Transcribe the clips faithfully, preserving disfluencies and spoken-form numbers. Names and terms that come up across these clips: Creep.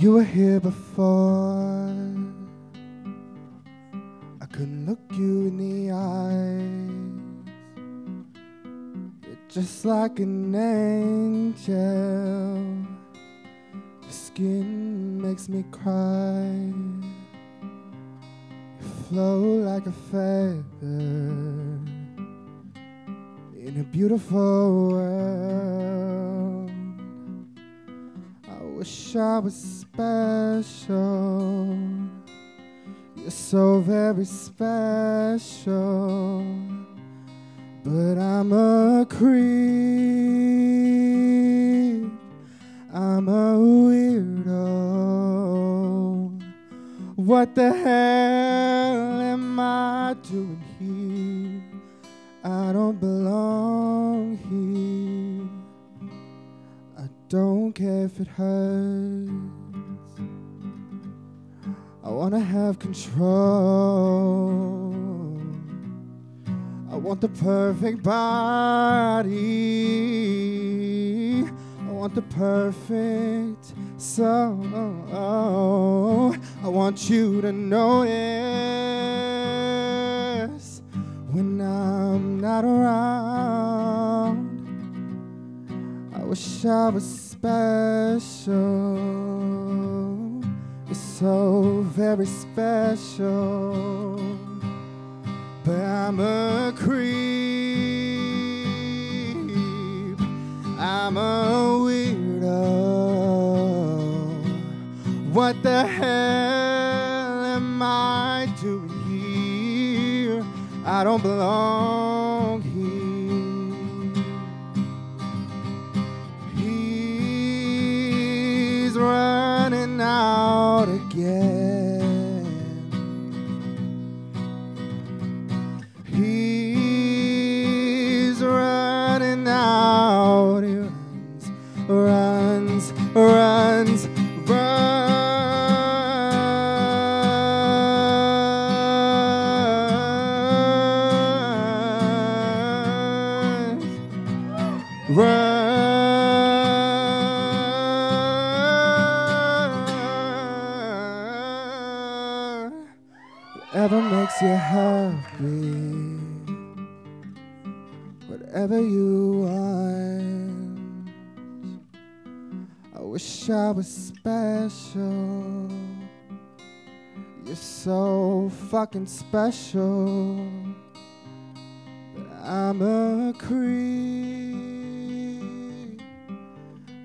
You were here before. I couldn't look you in the eyes. You're just like an angel. Your skin makes me cry. You flow like a feather in a beautiful world. I wish I was special. You're so very special. But I'm a creep. I'm a weirdo. What the hell am I doing here? I don't belong here. I don't care if it hurts. I wanna have control. I want the perfect body. I want the perfect soul. I want you to notice when I'm not around. I wish I was special. You're so very special. But I'm a creep. I'm a weirdo. What the hell am I doing? I don't belong here. He's running out again. He's running out. He runs, runs, runs, runs. Run. Whatever makes you happy, whatever you want. I wish I was special. You're so fucking special. But I'm a creep.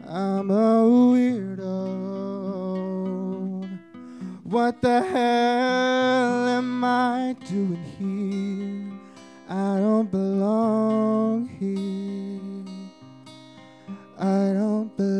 I'm a weirdo. What the hell am I doing here? I don't belong here. I don't belong.